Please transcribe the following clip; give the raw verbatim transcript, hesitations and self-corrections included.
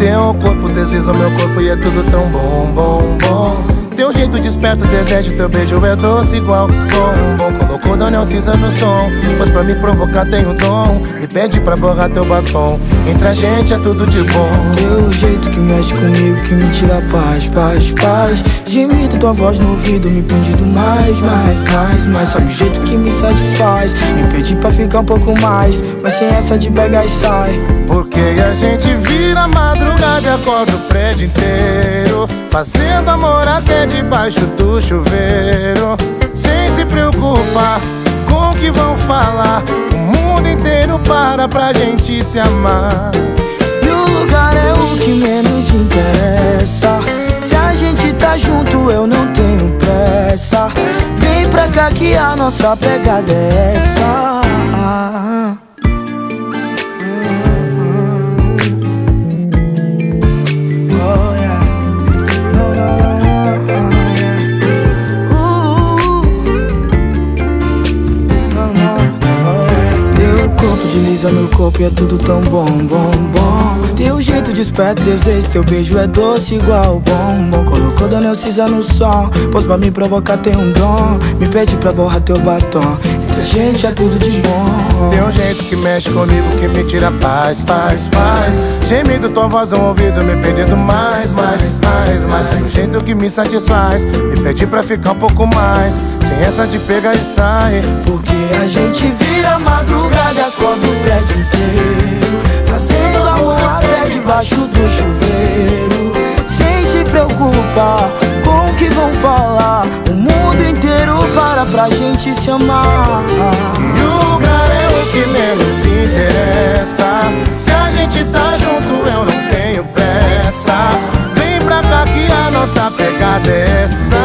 Teu corpo desliza o meu corpo e é tudo tão bom, bom, bom. Teu jeito desperta o desejo, teu beijo é doce igual bom, bom. Colocou Daniel Caesar no som, pois pra me provocar tem um dom. Me pede pra borrar teu batom, entre a gente é tudo de bom. Teu jeito que mexe comigo, que me tira a paz, paz, paz. Gemido tua voz no ouvido, me pedindo mais, mais, mais, mais. Sabe o jeito que me satisfaz, me pedi pra ficar um pouco mais, mas sem essa de pegar e sai. Porque a gente vira madrugada e acorda o prédio inteiro, fazendo amor até debaixo do chuveiro, sem se preocupar com o que vão falar. O mundo inteiro para pra gente se amar. E o lugar é o que menos interessa, se a gente tá junto eu não tenho pressa. Vem pra cá que a nossa pegada é essa. Desliza meu corpo e é tudo tão bom, bom, bom. Teu jeito desperta o desejo, seu beijo é doce igual bom, bom. Colocou Daniel Caesar no som, pois pra me provocar tem um dom. Me pede pra borrar teu batom, entre a gente é tudo de bom. Teu jeito que mexe comigo, que me tira paz, paz, paz. Gemido tua voz no ouvido, me pedindo mais, mais, mais, mais. Teu jeito que me satisfaz, me pede pra ficar um pouco mais, sem essa de pegar e sair. Porque a gente vira madrugada, acorda o prédio inteiro, fazendo amor até debaixo do chuveiro, sem se preocupar com o que vão falar. O mundo inteiro para pra gente se amar. E o lugar é o que menos interessa, se a gente tá junto eu não tenho pressa. Vem pra cá que a nossa pegada é essa.